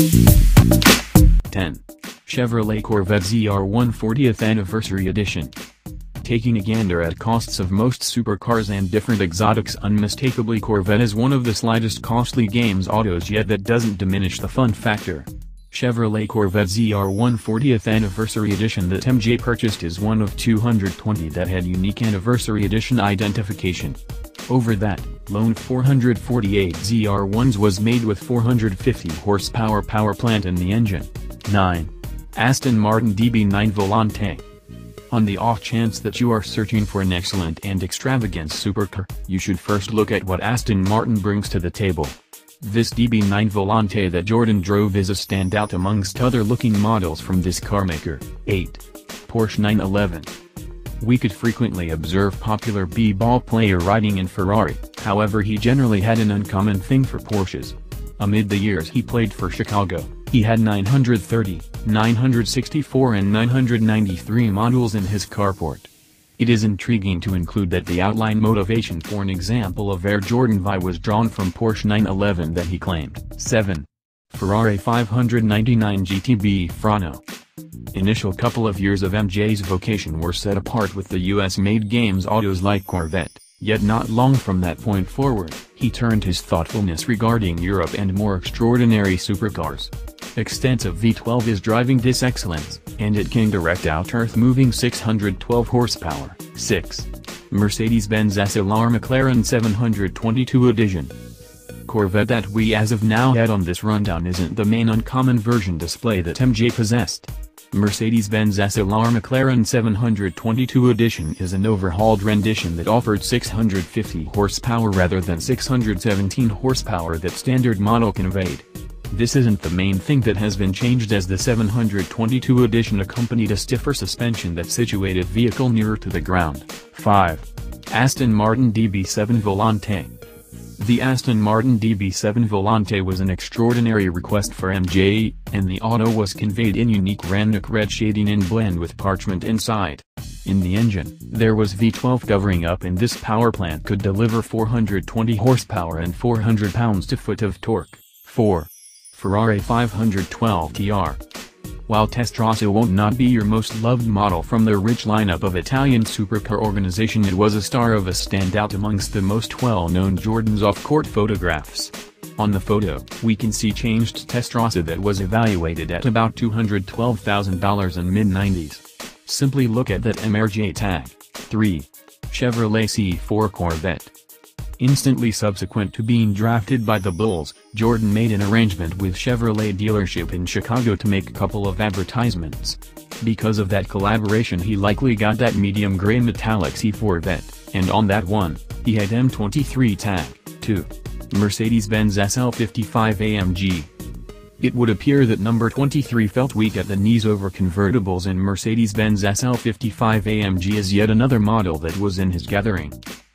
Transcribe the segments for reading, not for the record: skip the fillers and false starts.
10. Chevrolet Corvette ZR1 40th Anniversary Edition. Taking a gander at costs of most supercars and different exotics unmistakably, Corvette is one of the slightest costly games autos, yet that doesn't diminish the fun factor. Chevrolet Corvette ZR1 40th Anniversary Edition that MJ purchased is one of 220 that had unique Anniversary Edition identification. Over that, lone 448 ZR1s was made with 450 horsepower power plant in the engine. 9. Aston Martin DB9 Volante. On the off chance that you are searching for an excellent and extravagant supercar, you should first look at what Aston Martin brings to the table. This DB9 Volante that Jordan drove is a standout amongst other looking models from this carmaker. 8. Porsche 911. We could frequently observe popular b-ball player riding in Ferrari, however he generally had an uncommon thing for Porsches. Amid the years he played for Chicago, he had 930, 964 and 993 models in his carport. It is intriguing to include that the outline motivation for an example of Air Jordan VI was drawn from Porsche 911 that he claimed. 7. Ferrari 599 GTB Fiorano. Initial couple of years of MJ's vocation were set apart with the US-made games autos like Corvette, yet not long from that point forward, he turned his thoughtfulness regarding Europe and more extraordinary supercars. Extensive V12 is driving this excellence, and it can direct out earth-moving 612 horsepower. 6. Mercedes-Benz SLR McLaren 722 Edition. Corvette that we as of now had on this rundown isn't the main uncommon version display that MJ possessed. Mercedes-Benz SLR McLaren 722 Edition is an overhauled rendition that offered 650 horsepower rather than 617 horsepower that standard model conveyed. This isn't the main thing that has been changed, as the 722 Edition accompanied a stiffer suspension that situated vehicle nearer to the ground. 5. Aston Martin DB7 Volante. The Aston Martin DB7 Volante was an extraordinary request for MJ, and the auto was conveyed in unique Rannoch red shading in blend with parchment inside. In the engine, there was V12 covering up, and this power plant could deliver 420 horsepower and 400 pounds-to-foot of torque. 4. Ferrari 512 TR. While Testarossa won't not be your most loved model from their rich lineup of Italian supercar organization, it was a star of a standout amongst the most well-known Jordan's off-court photographs. On the photo, we can see changed Testarossa that was evaluated at about $212,000 in mid-90s. Simply look at that MRJ tag. 3. Chevrolet C4 Corvette. Instantly subsequent to being drafted by the Bulls, Jordan made an arrangement with Chevrolet dealership in Chicago to make a couple of advertisements. Because of that collaboration, he likely got that medium gray metallic C4 vet, and on that one, he had M23 tag. 2. Mercedes-Benz SL55 AMG. It would appear that number 23 felt weak at the knees over convertibles, and Mercedes-Benz SL55 AMG is yet another model that was in his gathering.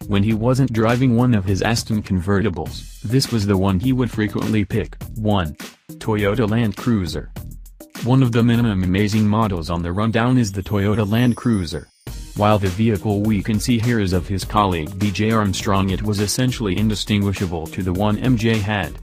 When he wasn't driving one of his Aston convertibles, this was the one he would frequently pick. 1. Toyota Land Cruiser. One of the minimum amazing models on the rundown is the Toyota Land Cruiser. While the vehicle we can see here is of his colleague BJ Armstrong, it was essentially indistinguishable to the one MJ had.